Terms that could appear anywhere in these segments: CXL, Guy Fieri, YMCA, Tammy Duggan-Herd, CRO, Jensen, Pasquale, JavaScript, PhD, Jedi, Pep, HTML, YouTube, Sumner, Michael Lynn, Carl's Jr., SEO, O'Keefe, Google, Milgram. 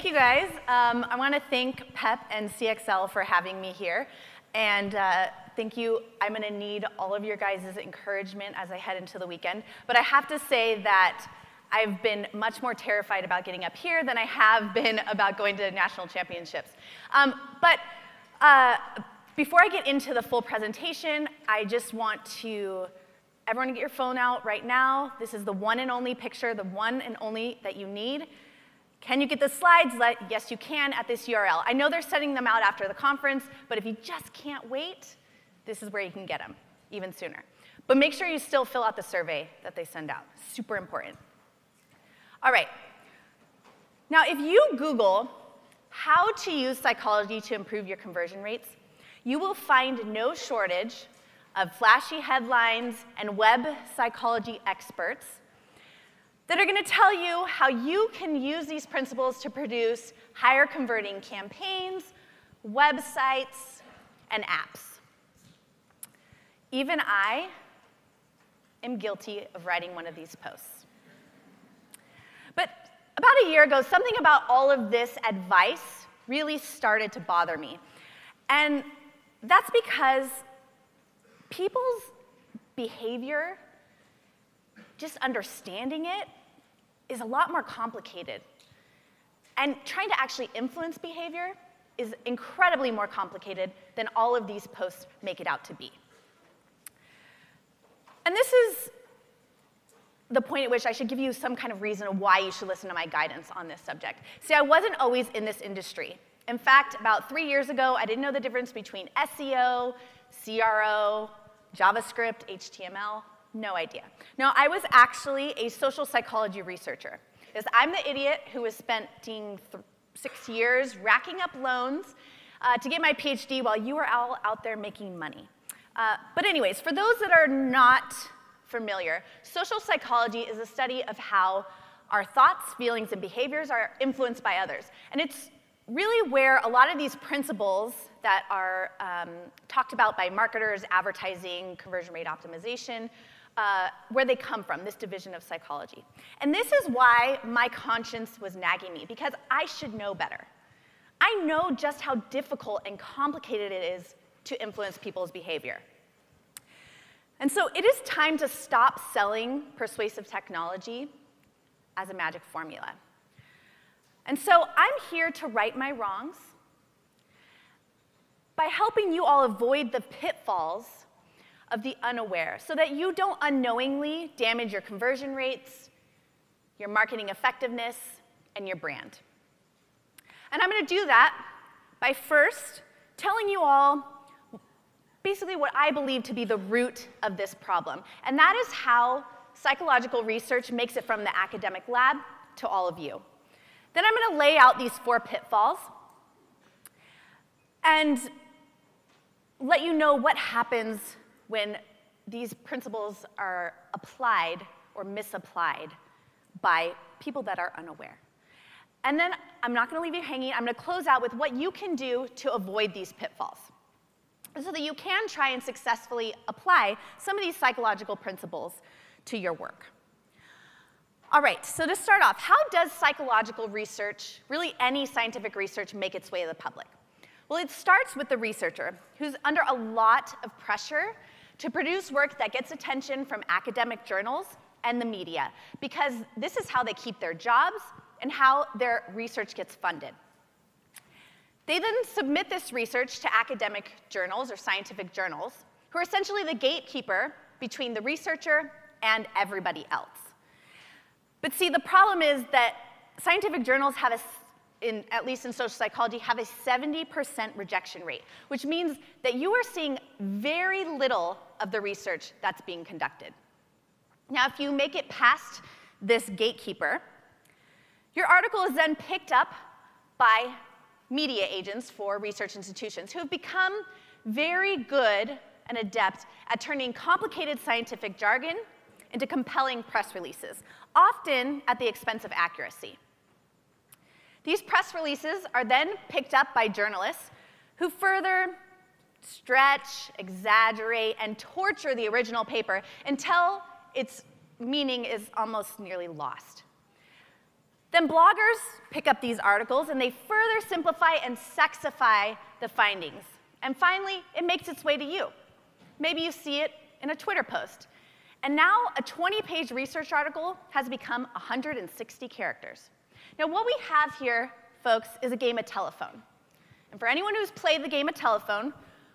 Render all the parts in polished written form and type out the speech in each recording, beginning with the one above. thank you guys. I want to thank Pep and CXL for having me here. And thank you. I'm going to need all of your guys' encouragement as I head into the weekend. But I have to say that I've been much more terrified about getting up here than I have been about going to national championships. Before I get into the full presentation, I just want to, everyone get your phone out right now. This is the one and only picture, the one and only that you need. Can you get the slides? Yes, you can at this URL. I know they're sending them out after the conference, but if you just can't wait, this is where you can get them, even sooner. But make sure you still fill out the survey that they send out. Super important. All right. Now, if you Google how to use psychology to improve your conversion rates, you will find no shortage of flashy headlines and web psychology experts that are going to tell you how you can use these principles to produce higher converting campaigns, websites, and apps. Even I am guilty of writing one of these posts. But about a year ago, something about all of this advice really started to bother me. And that's because people's behavior, just understanding it, is a lot more complicated. And trying to actually influence behavior is incredibly more complicated than all of these posts make it out to be. And this is the point at which I should give you some kind of reason why you should listen to my guidance on this subject. See, I wasn't always in this industry. In fact, about 3 years ago, I didn't know the difference between SEO, CRO, JavaScript, HTML. No idea. No, I was actually a social psychology researcher. Because I'm the idiot who was spending 6 years racking up loans to get my PhD while you were all out there making money. But anyways, for those that are not familiar, social psychology is a study of how our thoughts, feelings, and behaviors are influenced by others. And it's really where a lot of these principles that are talked about by marketers, advertising, conversion rate optimization, where they come from, this division of psychology. And this is why my conscience was nagging me, because I should know better. I know just how difficult and complicated it is to influence people's behavior. And so it is time to stop selling persuasive technology as a magic formula. And so I'm here to right my wrongs by helping you all avoid the pitfalls of the unaware, so that you don't unknowingly damage your conversion rates, your marketing effectiveness, and your brand. And I'm going to do that by first telling you all basically what I believe to be the root of this problem. And that is how psychological research makes it from the academic lab to all of you. Then I'm going to lay out these 4 pitfalls and let you know what happens when these principles are applied or misapplied by people that are unaware. And then I'm not going to leave you hanging. I'm going to close out with what you can do to avoid these pitfalls, so that you can try and successfully apply some of these psychological principles to your work. All right, so to start off, how does psychological research, really any scientific research, make its way to the public? Well, it starts with the researcher, who's under a lot of pressure to produce work that gets attention from academic journals and the media, because this is how they keep their jobs and how their research gets funded. They then submit this research to academic journals or scientific journals, who are essentially the gatekeeper between the researcher and everybody else. But see, the problem is that scientific journals have at least in social psychology, have a 70% rejection rate, which means that you are seeing very little of the research that's being conducted. Now, if you make it past this gatekeeper, your article is then picked up by media agents for research institutions who have become very good and adept at turning complicated scientific jargon into compelling press releases, often at the expense of accuracy. These press releases are then picked up by journalists who further stretch, exaggerate, and torture the original paper until its meaning is almost nearly lost. Then bloggers pick up these articles and they further simplify and sexify the findings. And finally, it makes its way to you. Maybe you see it in a Twitter post. And now a 20-page research article has become 160 characters. Now what we have here, folks, is a game of telephone. And for anyone who's played the game of telephone,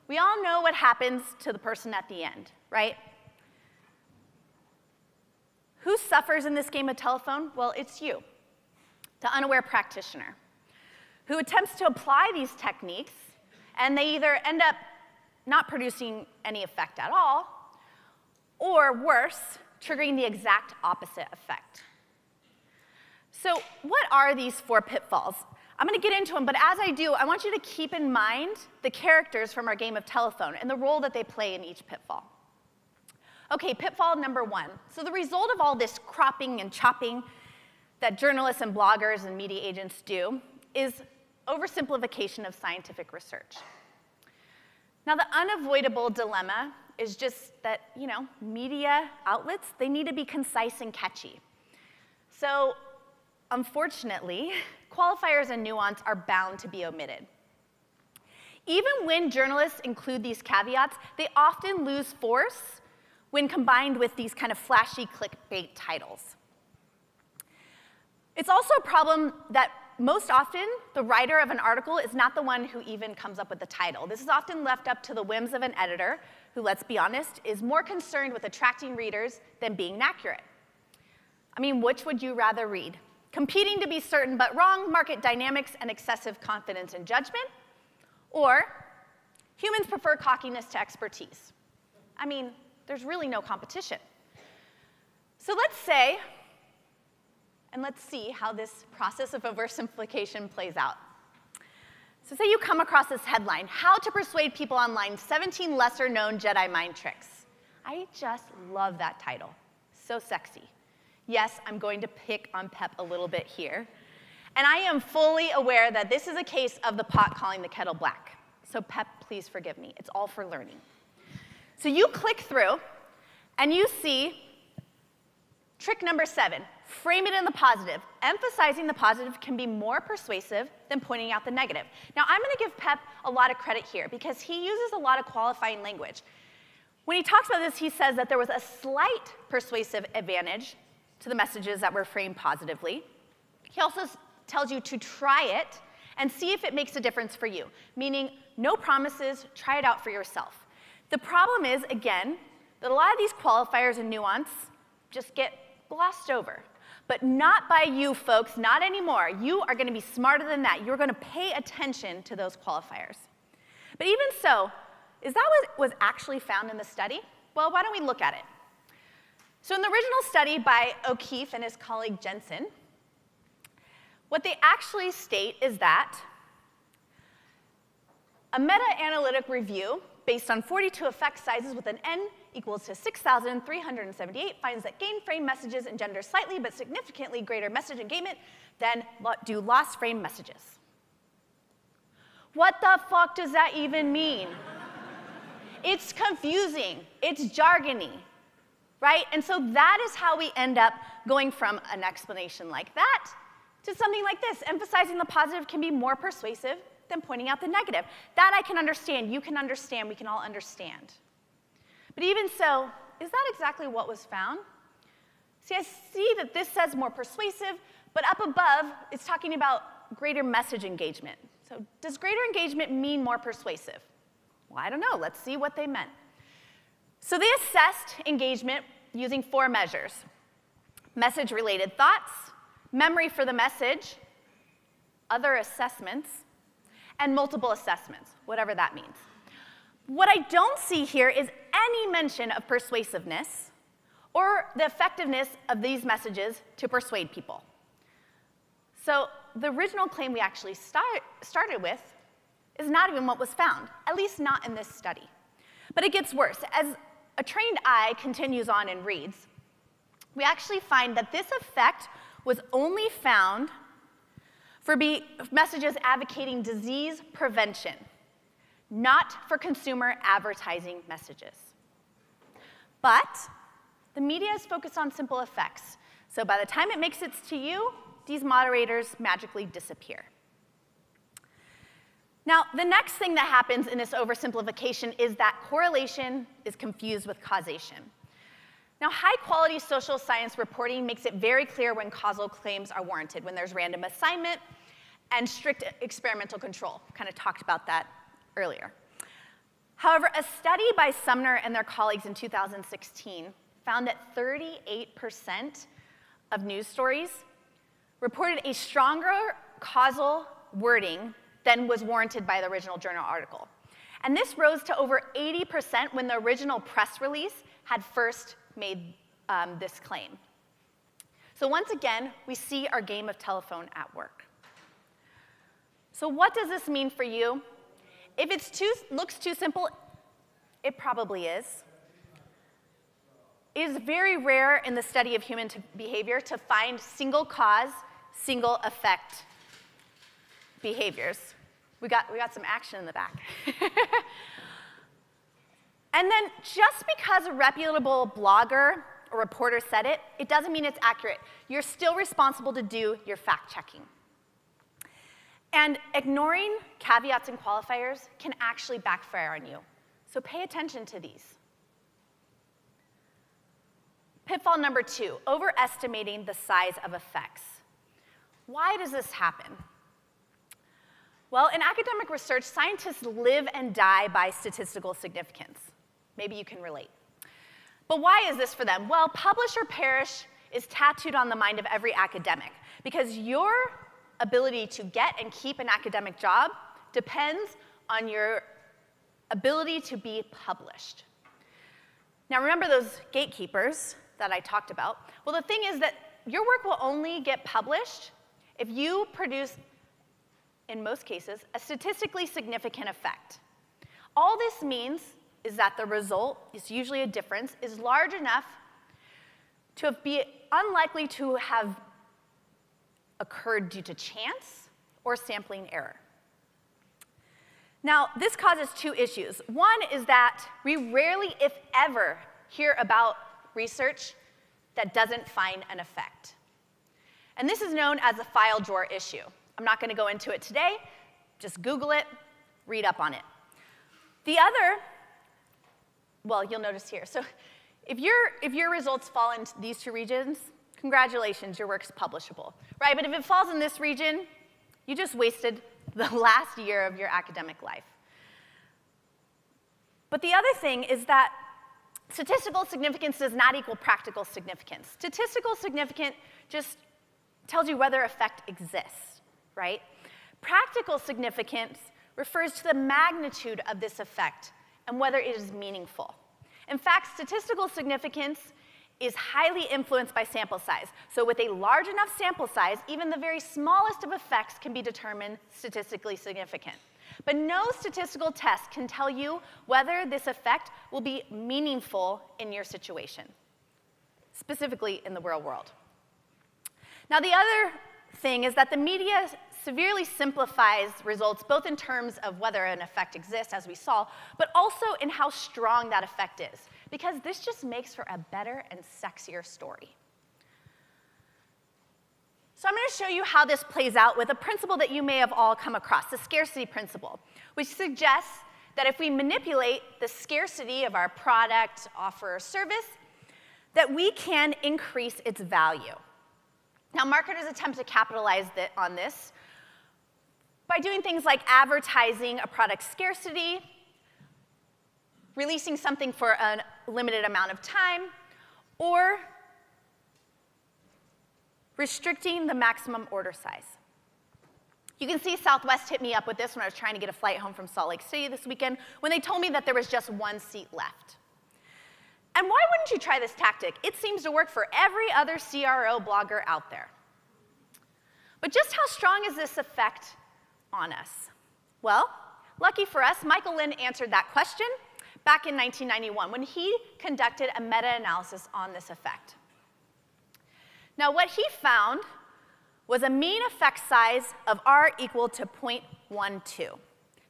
we all know what happens to the person at the end, right? Who suffers in this game of telephone? Well, it's you, the unaware practitioner, who attempts to apply these techniques, and they either end up not producing any effect at all, or worse, triggering the exact opposite effect. So what are these four pitfalls? I'm going to get into them, but as I do, I want you to keep in mind the characters from our game of telephone and the role that they play in each pitfall. Okay, pitfall number one. So the result of all this cropping and chopping that journalists and bloggers and media agents do is oversimplification of scientific research. Now, the unavoidable dilemma is just that, you know, media outlets, they need to be concise and catchy. So, unfortunately, qualifiers and nuance are bound to be omitted. Even when journalists include these caveats, they often lose force when combined with these kind of flashy clickbait titles. It's also a problem that most often, the writer of an article is not the one who even comes up with the title. This is often left up to the whims of an editor who, let's be honest, is more concerned with attracting readers than being accurate. I mean, which would you rather read? Competing to be certain but wrong, market dynamics, and excessive confidence in judgment? Or humans prefer cockiness to expertise? I mean, there's really no competition. So let's say, and let's see how this process of oversimplification plays out. So say you come across this headline, How to Persuade People Online, 17 Lesser Known Jedi Mind Tricks. I just love that title. So sexy. Yes, I'm going to pick on Pep a little bit here. And I am fully aware that this is a case of the pot calling the kettle black. So Pep, please forgive me. It's all for learning. So you click through, and you see trick number 7, frame it in the positive. Emphasizing the positive can be more persuasive than pointing out the negative. Now, I'm going to give Pep a lot of credit here because he uses a lot of qualifying language. When he talks about this, he says that there was a slight persuasive advantage to the messages that were framed positively. He also tells you to try it and see if it makes a difference for you, meaning no promises, try it out for yourself. The problem is, again, that a lot of these qualifiers and nuance just get glossed over. But not by you, folks, not anymore. You are going to be smarter than that. You're going to pay attention to those qualifiers. But even so, is that what was actually found in the study? Well, why don't we look at it? So in the original study by O'Keefe and his colleague Jensen, what they actually state is that a meta-analytic review based on 42 effect sizes with an N equals to 6,378 finds that gain frame messages engender slightly but significantly greater message engagement than do loss frame messages. What the fuck does that even mean? It's confusing. It's jargony, right? And so that is how we end up going from an explanation like that to something like this. Emphasizing the positive can be more persuasive than pointing out the negative. That I can understand. You can understand. We can all understand. But even so, is that exactly what was found? See, I see that this says more persuasive, but up above, it's talking about greater message engagement. So does greater engagement mean more persuasive? Well, I don't know. Let's see what they meant. So they assessed engagement using 4 measures: message-related thoughts, memory for the message, other assessments, and multiple assessments, whatever that means. What I don't see here is any mention of persuasiveness or the effectiveness of these messages to persuade people. So the original claim we actually started with is not even what was found, at least not in this study. But it gets worse. As a trained eye continues on and reads, we actually find that this effect was only found for messages advocating disease prevention, not for consumer advertising messages. But the media is focused on simple effects. So by the time it makes it to you, these moderators magically disappear. Now, the next thing that happens in this oversimplification is that correlation is confused with causation. Now, high-quality social science reporting makes it very clear when causal claims are warranted, when there's random assignment and strict experimental control. We kind of talked about that earlier. However, a study by Sumner and their colleagues in 2016 found that 38% of news stories reported a stronger causal wording than was warranted by the original journal article. And this rose to over 80% when the original press release had first made this claim. So once again, we see our game of telephone at work. So what does this mean for you? If it looks too simple, it probably is. It is very rare in the study of human behavior to find single cause, single effect behaviors. We got some action in the back. And then just because a reputable blogger or reporter said it, it doesn't mean it's accurate. You're still responsible to do your fact-checking. And ignoring caveats and qualifiers can actually backfire on you. So pay attention to these. Pitfall number 2, overestimating the size of effects. Why does this happen? Well, in academic research, scientists live and die by statistical significance. Maybe you can relate. But why is this for them? Well, publish or perish is tattooed on the mind of every academic, because your ability to get and keep an academic job depends on your ability to be published. Now, remember those gatekeepers that I talked about? Well, the thing is that your work will only get published if you produce, in most cases, a statistically significant effect. All this means is that the result, it's usually a difference, is large enough to be unlikely to have occurred due to chance or sampling error. Now, this causes 2 issues. One is that we rarely, if ever, hear about research that doesn't find an effect. And this is known as a file drawer issue. I'm not going to go into it today. Just Google it, read up on it. The other, well, you'll notice here. So if your results fall into these 2 regions, congratulations, your work's publishable, right? But if it falls in this region, you just wasted the last year of your academic life. But the other thing is that statistical significance does not equal practical significance. Statistical significance just tells you whether effect exists, right? Practical significance refers to the magnitude of this effect and whether it is meaningful. In fact, statistical significance is highly influenced by sample size. So with a large enough sample size, even the very smallest of effects can be determined statistically significant. But no statistical test can tell you whether this effect will be meaningful in your situation, specifically in the real world. Now, the other thing is that the media severely simplifies results, both in terms of whether an effect exists, as we saw, but also in how strong that effect is, because this just makes for a better and sexier story. So I'm going to show you how this plays out with a principle that you may have all come across, the scarcity principle, which suggests that if we manipulate the scarcity of our product, offer, or service, that we can increase its value. Now, marketers attempt to capitalize on this by doing things like advertising a product's scarcity, releasing something for a limited amount of time, or restricting the maximum order size. You can see Southwest hit me up with this when I was trying to get a flight home from Salt Lake City this weekend, when they told me that there was just 1 seat left. And why wouldn't you try this tactic? It seems to work for every other CRO blogger out there. But just how strong is this effect on us? Well, lucky for us, Michael Lynn answered that question back in 1991 when he conducted a meta-analysis on this effect. Now, what he found was a mean effect size of R equal to 0.12.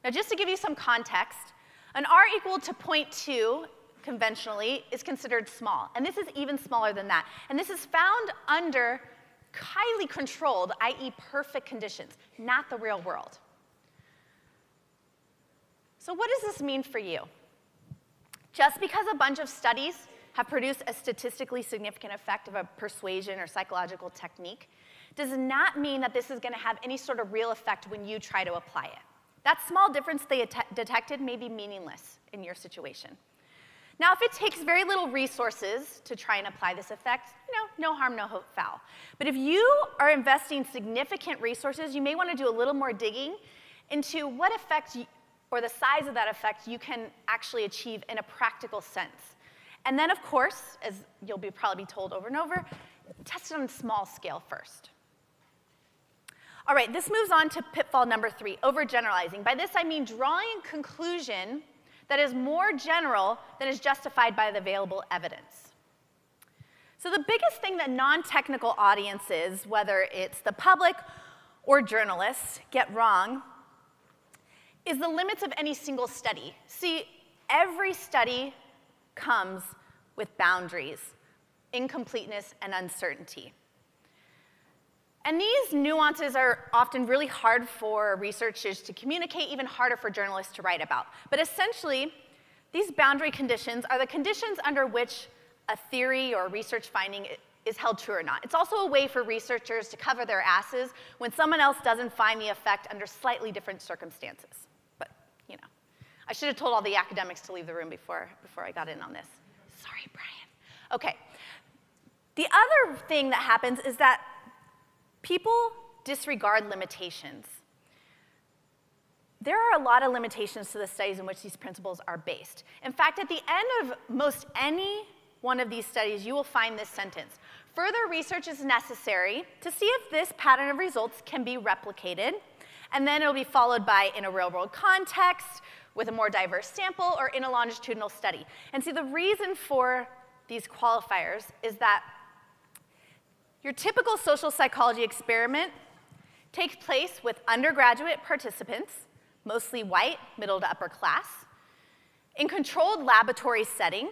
Now, just to give you some context, an R equal to 0.2 conventionally is considered small, and this is even smaller than that. And this is found under highly controlled, i.e. perfect conditions, not the real world. So what does this mean for you? Just because a bunch of studies have produced a statistically significant effect of a persuasion or psychological technique does not mean that this is going to have any sort of real effect when you try to apply it. That small difference they detected may be meaningless in your situation. Now, if it takes very little resources to try and apply this effect, no harm, no foul. But if you are investing significant resources, you may want to do a little more digging into what effect or the size of that effect you can actually achieve in a practical sense. And then, of course, as you'll probably be told over and over, test it on a small scale first. All right, this moves on to pitfall number 3, overgeneralizing. By this, I mean drawing a conclusion that is more general than is justified by the available evidence. So the biggest thing that non-technical audiences, whether it's the public or journalists, get wrong is the limits of any single study. See, every study comes with boundaries, incompleteness, and uncertainty. And these nuances are often really hard for researchers to communicate, even harder for journalists to write about. But essentially, these boundary conditions are the conditions under which a theory or research finding is held true or not. It's also a way for researchers to cover their asses when someone else doesn't find the effect under slightly different circumstances. But, I should have told all the academics to leave the room before I got in on this. Sorry, Brian. Okay. The other thing that happens is that people disregard limitations. There are a lot of limitations to the studies in which these principles are based. In fact, at the end of most any one of these studies, you will find this sentence. Further research is necessary to see if this pattern of results can be replicated, and then it'll be followed by in a real-world context, with a more diverse sample, or in a longitudinal study. And see, the reason for these qualifiers is that your typical social psychology experiment takes place with undergraduate participants, mostly white, middle to upper class, in controlled laboratory setting.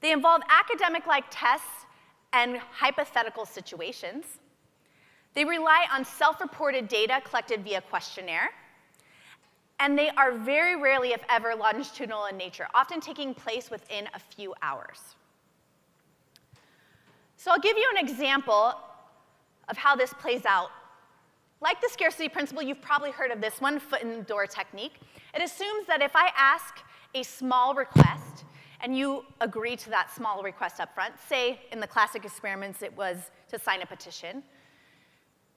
They involve academic-like tests and hypothetical situations. They rely on self-reported data collected via questionnaire. And they are very rarely, if ever, longitudinal in nature, often taking place within a few hours. So I'll give you an example of how this plays out. Like the scarcity principle, you've probably heard of this one, foot in the door technique. It assumes that if I ask a small request and you agree to that small request up front, say in the classic experiments it was to sign a petition,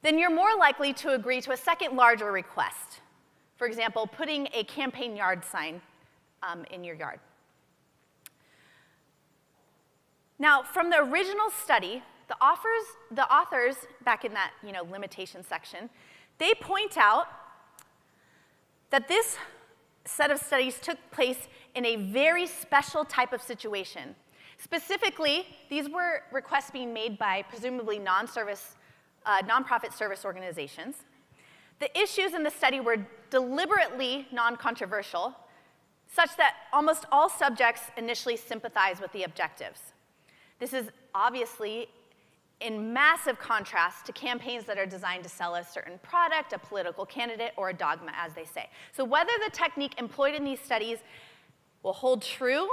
then you're more likely to agree to a second larger request. For example, putting a campaign yard sign in your yard. Now, from the original study, the authors, back in that limitation section, they point out that this set of studies took place in a very special type of situation. Specifically, these were requests being made by presumably nonprofit service organizations. The issues in the study were deliberately non-controversial, such that almost all subjects initially sympathize with the objectives. This is obviously in massive contrast to campaigns that are designed to sell a certain product, a political candidate, or a dogma, as they say. So whether the technique employed in these studies will hold true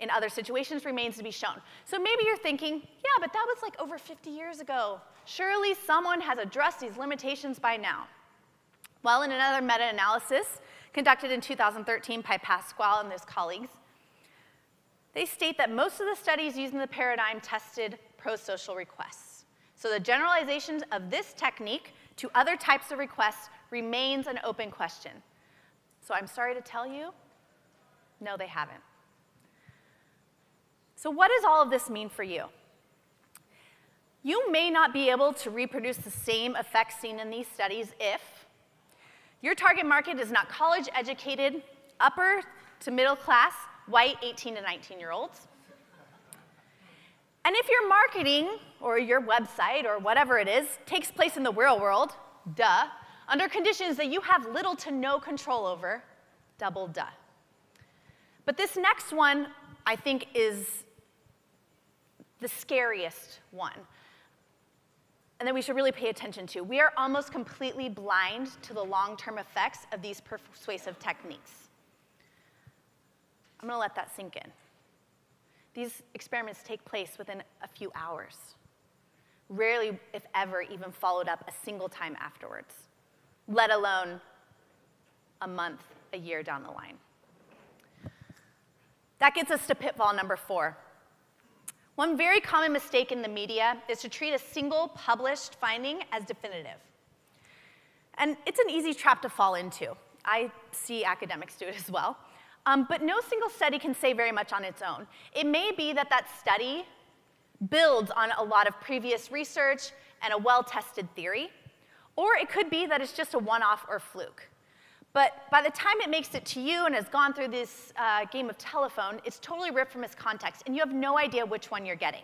in other situations remains to be shown. So maybe you're thinking, yeah, but that was like over 50 years ago. Surely someone has addressed these limitations by now. Well, in another meta-analysis conducted in 2013 by Pasquale and his colleagues, they state that most of the studies using the paradigm tested pro-social requests. So the generalization of this technique to other types of requests remains an open question. So I'm sorry to tell you, no, they haven't. So what does all of this mean for you? You may not be able to reproduce the same effects seen in these studies if your target market is not college-educated, upper to middle class, white 18 to 19-year-olds. And if your marketing, or your website, or whatever it is, takes place in the real world, duh, under conditions that you have little to no control over, double duh. But this next one, I think, is the scariest one. and that we should really pay attention to. We are almost completely blind to the long-term effects of these persuasive techniques. I'm going to let that sink in. These experiments take place within a few hours, rarely, if ever, even followed up a single time afterwards, let alone a month, a year down the line. That gets us to pitfall number 4. One very common mistake in the media is to treat a single published finding as definitive. And it's an easy trap to fall into. I see academics do it as well. But no single study can say very much on its own. It may be that that study builds on a lot of previous research and a well-tested theory, or it could be that it's just a one-off or fluke. But by the time it makes it to you and has gone through this game of telephone, it's totally ripped from its context, and you have no idea which one you're getting.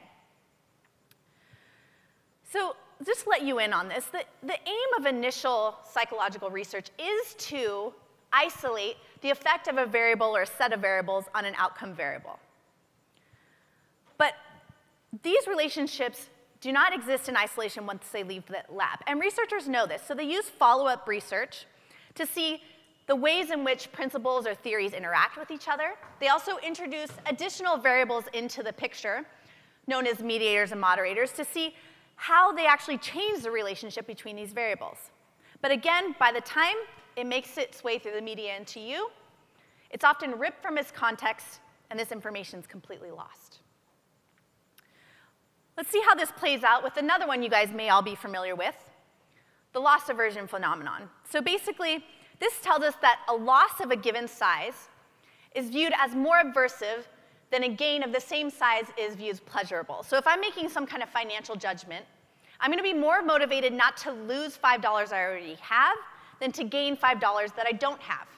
So just to let you in on this, the aim of initial psychological research is to isolate the effect of a variable or a set of variables on an outcome variable. But these relationships do not exist in isolation once they leave the lab. And researchers know this, so they use follow-up research to see the ways in which principles or theories interact with each other. They also introduce additional variables into the picture, known as mediators and moderators, to see how they actually change the relationship between these variables. But again, by the time it makes its way through the media and to you, it's often ripped from its context, and this information is completely lost. Let's see how this plays out with another one you guys may all be familiar with, the loss aversion phenomenon. So basically, this tells us that a loss of a given size is viewed as more aversive than a gain of the same size is viewed as pleasurable. So if I'm making some kind of financial judgment, I'm going to be more motivated not to lose $5 I already have than to gain $5 that I don't have.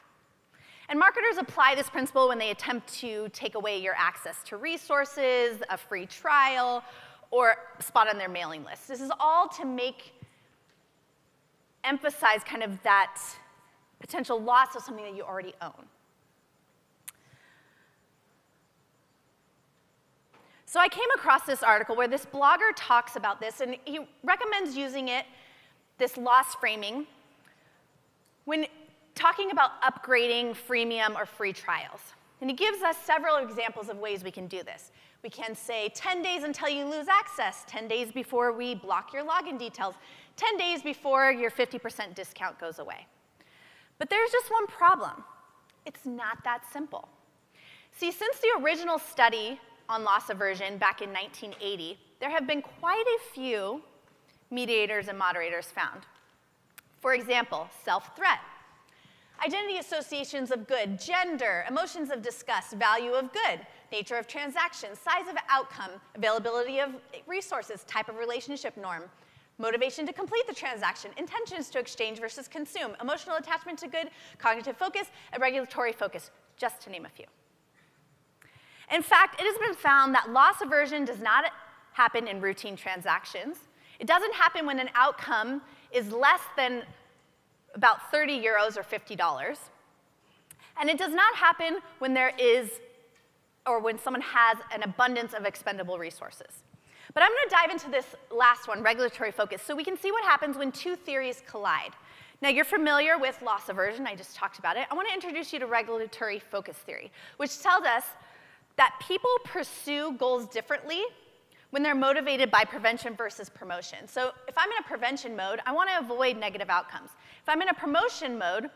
And marketers apply this principle when they attempt to take away your access to resources, a free trial, or a spot on their mailing list. This is all to emphasize kind of that potential loss of something that you already own. So I came across this article where this blogger talks about this, and he recommends using it, this loss framing, when talking about upgrading freemium or free trials. And he gives us several examples of ways we can do this. We can say 10 days until you lose access, 10 days before we block your login details, 10 days before your 50% discount goes away. But there's just one problem. It's not that simple. See, since the original study on loss aversion back in 1980, there have been quite a few mediators and moderators found. For example, self-threat, identity associations of good, gender, emotions of disgust, value of good, nature of transaction, size of outcome, availability of resources, type of relationship norm, motivation to complete the transaction, intentions to exchange versus consume, emotional attachment to good, cognitive focus, and regulatory focus, just to name a few. In fact, it has been found that loss aversion does not happen in routine transactions. It doesn't happen when an outcome is less than about 30 euros or $50. And it does not happen when there is, or when someone has an abundance of expendable resources. But I'm going to dive into this last one, regulatory focus, so we can see what happens when two theories collide. Now, you're familiar with loss aversion. I just talked about it. I want to introduce you to regulatory focus theory, which tells us that people pursue goals differently when they're motivated by prevention versus promotion. So if I'm in a prevention mode, I want to avoid negative outcomes. If I'm in a promotion mode,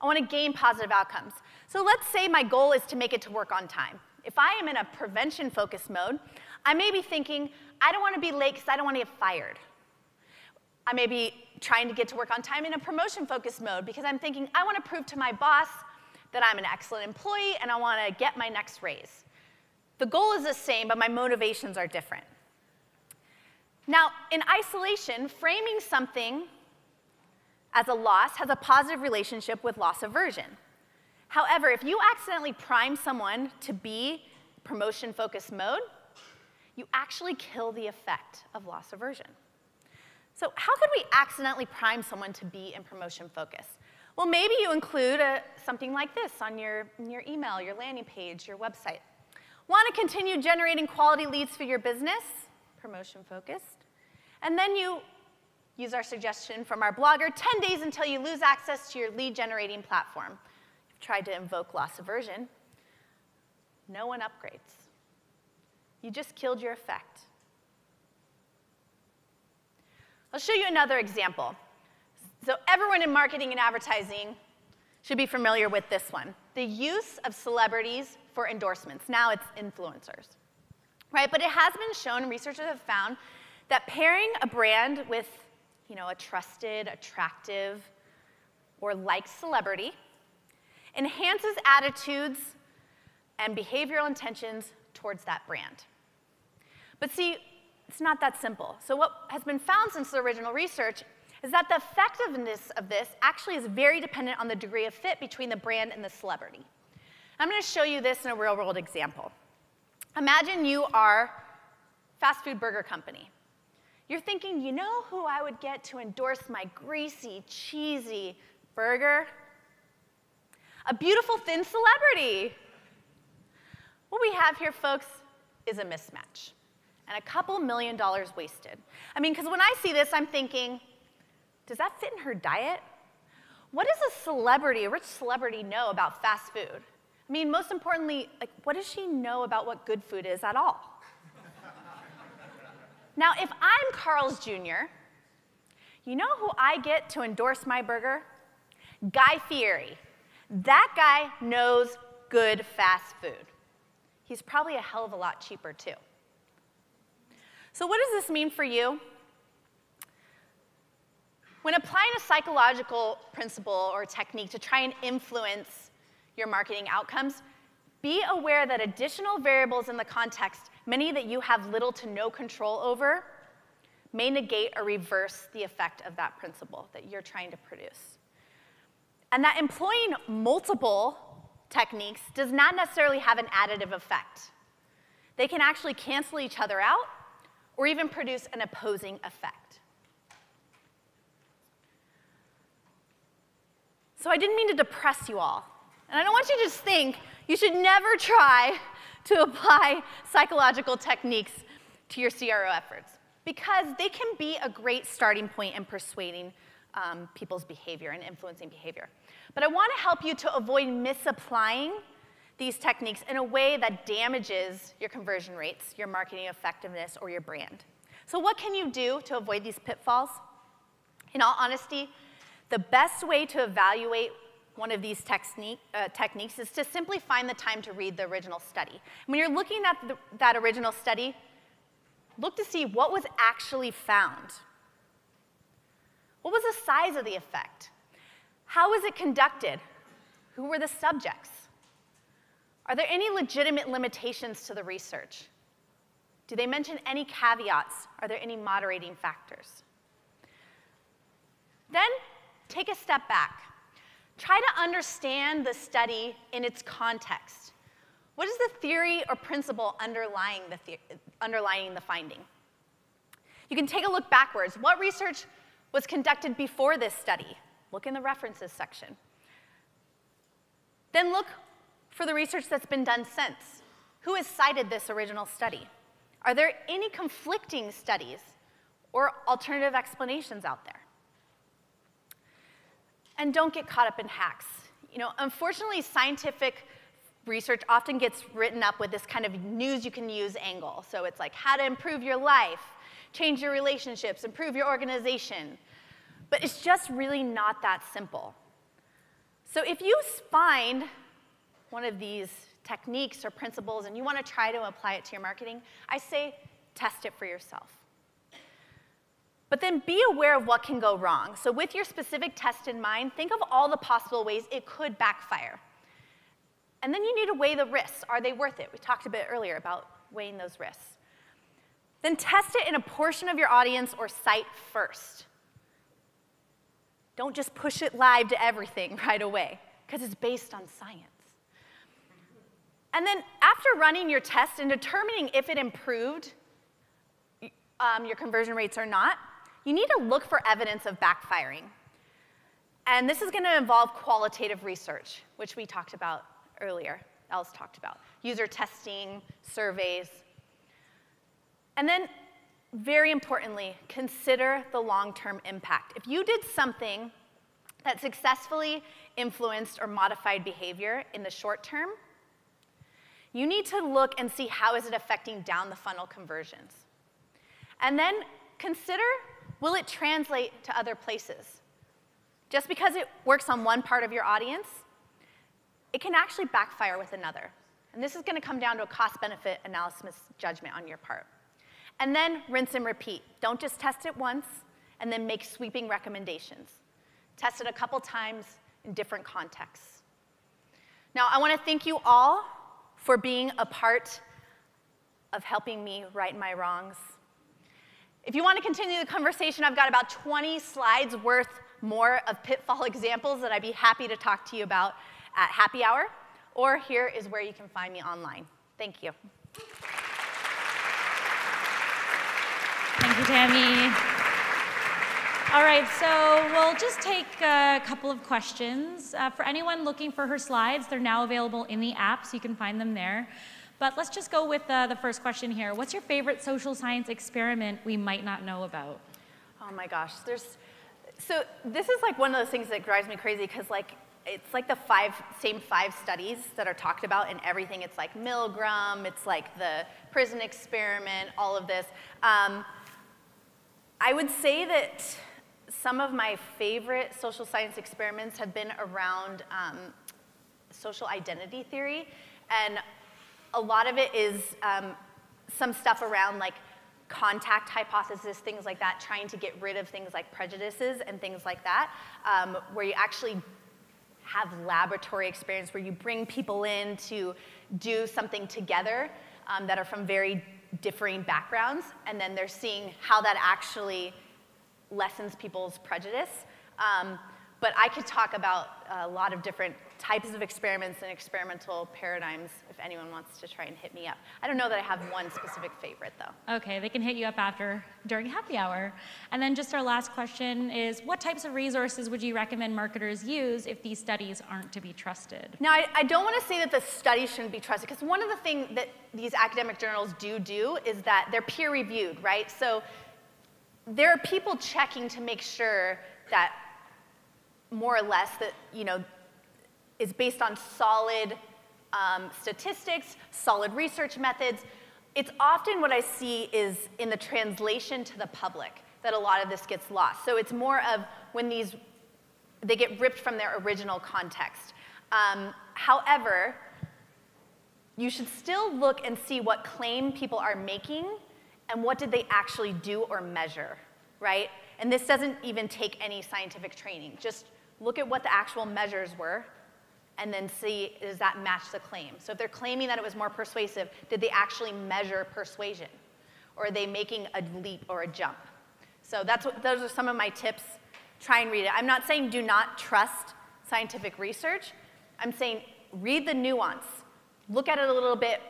I want to gain positive outcomes. So let's say my goal is to make it to work on time. If I am in a prevention-focused mode, I may be thinking, I don't want to be late because I don't want to get fired. I may be trying to get to work on time in a promotion-focused mode because I'm thinking, I want to prove to my boss that I'm an excellent employee and I want to get my next raise. The goal is the same, but my motivations are different. Now, in isolation, framing something as a loss has a positive relationship with loss aversion. However, if you accidentally prime someone to be promotion-focused mode, you actually kill the effect of loss aversion. So how could we accidentally prime someone to be in promotion focus? Well, maybe you include something like this on your email, your landing page, your website. Want to continue generating quality leads for your business? Promotion focused. And then you Use our suggestion from our blogger, 10 days until you lose access to your lead generating platform. You've tried to invoke loss aversion. No one upgrades. You just killed your effect. I'll show you another example. So everyone in marketing and advertising should be familiar with this one. The use of celebrities for endorsements. Now it's influencers, right? But it has been shown, researchers have found, that pairing a brand with, you know, a trusted, attractive, or liked celebrity enhances attitudes and behavioral intentions towards that brand. But see, it's not that simple. So what has been found since the original research is that the effectiveness of this actually is very dependent on the degree of fit between the brand and the celebrity. I'm going to show you this in a real-world example. Imagine you are a fast food burger company. You're thinking, you know who I would get to endorse my greasy, cheesy burger? A beautiful, thin celebrity. What we have here, folks, is a mismatch and a couple $1 million wasted. I mean, because when I see this, I'm thinking, does that fit in her diet? What does a celebrity, a rich celebrity, know about fast food? I mean, most importantly, like, what does she know about what good food is at all? Now, if I'm Carl's Jr., you know who I get to endorse my burger? Guy Fieri. That guy knows good fast food. He's probably a hell of a lot cheaper, too. So what does this mean for you? When applying a psychological principle or technique to try and influence your marketing outcomes, be aware that additional variables in the context, many that you have little to no control over, may negate or reverse the effect of that principle that you're trying to produce. And that employing multiple techniques does not necessarily have an additive effect. They can actually cancel each other out or even produce an opposing effect. So I didn't mean to depress you all. And I don't want you to just think you should never try to apply psychological techniques to your CRO efforts, because they can be a great starting point in persuading people's behavior and influencing behavior. But I want to help you to avoid misapplying these techniques in a way that damages your conversion rates, your marketing effectiveness, or your brand. So what can you do to avoid these pitfalls? In all honesty, the best way to evaluate one of these techniques is to simply find the time to read the original study. When you're looking at that original study, look to see what was actually found. What was the size of the effect? How was it conducted? Who were the subjects? Are there any legitimate limitations to the research? Do they mention any caveats? Are there any moderating factors? Then take a step back. Try to understand the study in its context. What is the theory or principle underlying the finding? You can take a look backwards. What research was conducted before this study? Look in the references section. Then look for the research that's been done since. Who has cited this original study? Are there any conflicting studies or alternative explanations out there? And don't get caught up in hacks. You know, unfortunately, scientific research often gets written up with this kind of news you can use angle. So it's like how to improve your life, change your relationships, improve your organization. But it's just really not that simple. So if you find one of these techniques or principles and you want to try to apply it to your marketing, I say test it for yourself. But then be aware of what can go wrong. So with your specific test in mind, think of all the possible ways it could backfire. And then you need to weigh the risks. Are they worth it? We talked a bit earlier about weighing those risks. Then test it in a portion of your audience or site first. Don't just push it live to everything right away, because it's based on science. And then after running your test and determining if it improved your conversion rates or not, you need to look for evidence of backfiring. And this is going to involve qualitative research, which we talked about earlier, Els talked about. User testing, surveys. And then very importantly, consider the long-term impact. If you did something that successfully influenced or modified behavior in the short term, you need to look and see how is it affecting down the funnel conversions. And then consider, will it translate to other places? Just because it works on one part of your audience, it can actually backfire with another. And this is going to come down to a cost-benefit analysis judgment on your part. And then rinse and repeat. Don't just test it once and then make sweeping recommendations. Test it a couple times in different contexts. Now, I want to thank you all for being a part of helping me right my wrongs. If you want to continue the conversation, I've got about 20 slides worth more of pitfall examples that I'd be happy to talk to you about at happy hour, or here is where you can find me online. Thank you. Thank you, Tammy. All right, so we'll just take a couple of questions. For anyone looking for her slides, they're now available in the app, so you can find them there. But let's just go with the first question here. What's your favorite social science experiment we might not know about? Oh my gosh, so this is like one of those things that drives me crazy, because like, it's like the same five studies that are talked about in everything. It's like Milgram, it's like the prison experiment, all of this. I would say that some of my favorite social science experiments have been around social identity theory, and a lot of it is some stuff around like contact hypothesis, things like that, trying to get rid of things like prejudices and things like that, where you actually have laboratory experience where you bring people in to do something together that are from very differing backgrounds, and then they're seeing how that actually lessens people's prejudice. But I could talk about a lot of different types of experiments and experimental paradigms if anyone wants to try and hit me up. I don't know that I have one specific favorite, though. OK, they can hit you up after, during happy hour. And then just our last question is, what types of resources would you recommend marketers use if these studies aren't to be trusted? Now, I don't want to say that the studies shouldn't be trusted, because one of the things that these academic journals do is that they're peer-reviewed, right? So there are people checking to make sure that more or less that, you know, is based on solid statistics, solid research methods. It's often what I see is in the translation to the public that a lot of this gets lost. So it's more of when they get ripped from their original context. However, you should still look and see what claim people are making and what did they actually do or measure, right? And this doesn't even take any scientific training. Just look at what the actual measures were and then see, does that match the claim? So if they're claiming that it was more persuasive, did they actually measure persuasion? Or are they making a leap or a jump? So that's what, those are some of my tips. Try and read it. I'm not saying do not trust scientific research. I'm saying read the nuance. Look at it a little bit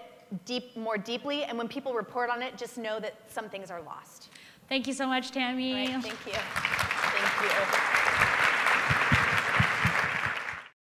more deeply, and when people report on it, just know that some things are lost. Thank you so much, Tammy. Great, thank you. Thank you.